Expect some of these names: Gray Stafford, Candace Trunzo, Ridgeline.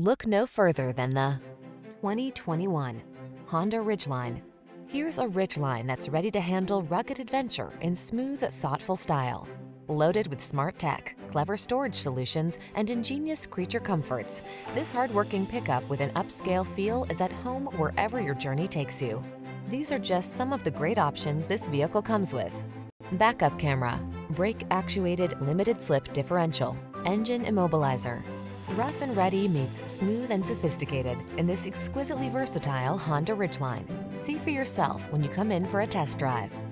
Look no further than the 2021 Honda Ridgeline. Here's a Ridgeline that's ready to handle rugged adventure in smooth, thoughtful style. Loaded with smart tech, clever storage solutions, and ingenious creature comforts, this hardworking pickup with an upscale feel is at home wherever your journey takes you. These are just some of the great options this vehicle comes with: backup camera, brake-actuated limited-slip differential, engine immobilizer. Rough and ready meets smooth and sophisticated in this exquisitely versatile Honda Ridgeline. See for yourself when you come in for a test drive.